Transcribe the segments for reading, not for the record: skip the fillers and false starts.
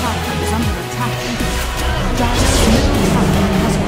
site is under attack. Dyer's middle tower has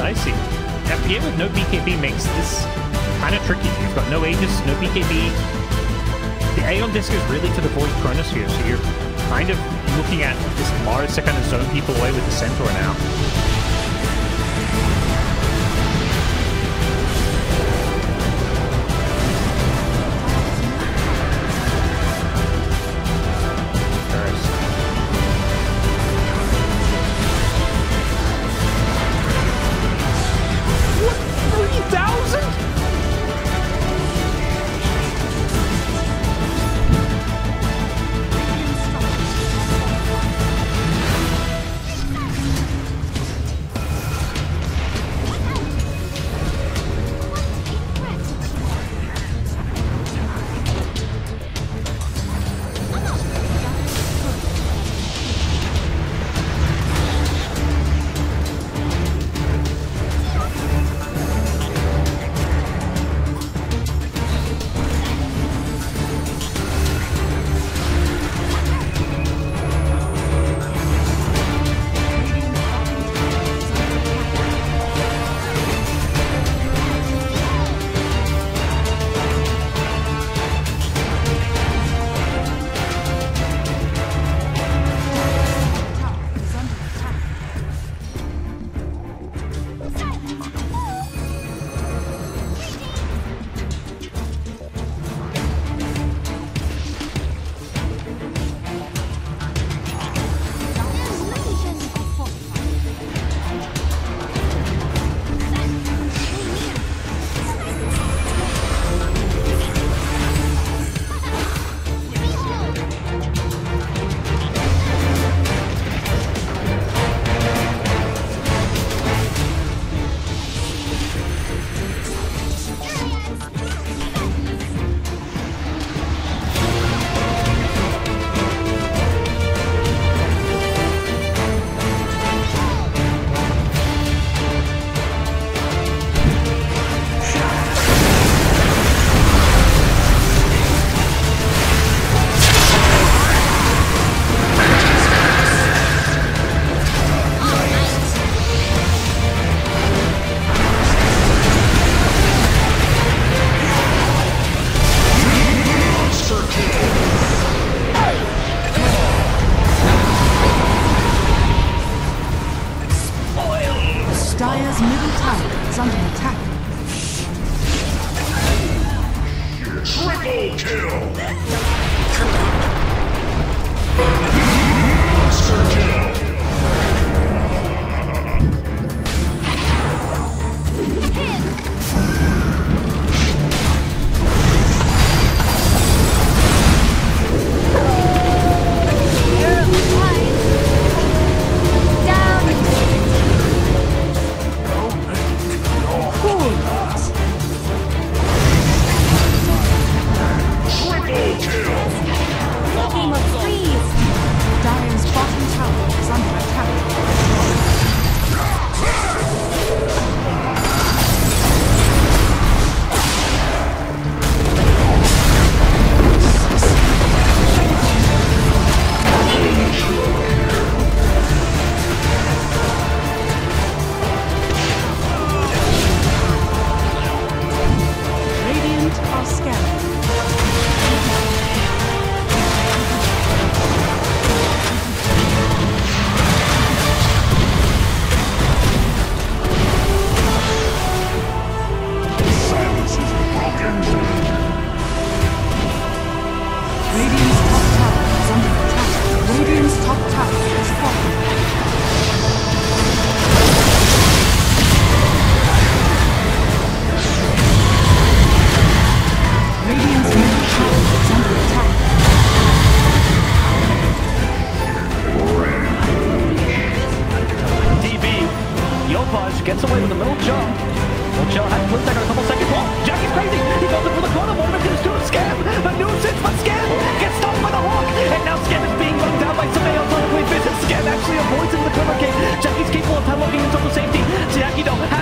dicey. FPA with no BKB makes this kind of tricky. You've got no Aegis, no BKB. The Aeon Disc is really to the void Chronosphere, so you're kind of looking at this Mars to kind of zone people away with the Centaur now. middle tower is under attack. Triple kill! Monster kill! Gets away with a little jump. We'll chill out for a second, a couple seconds. Oh, Jackie's crazy. He goes in for the corner moment. It's to Scam. A nuisance, but Scam gets stopped by the Hawk. And now Scam is being run down by somebody else on the way. Scam actually avoids in the corner kick. Jackie's capable of looking into the safety. Jackie don't have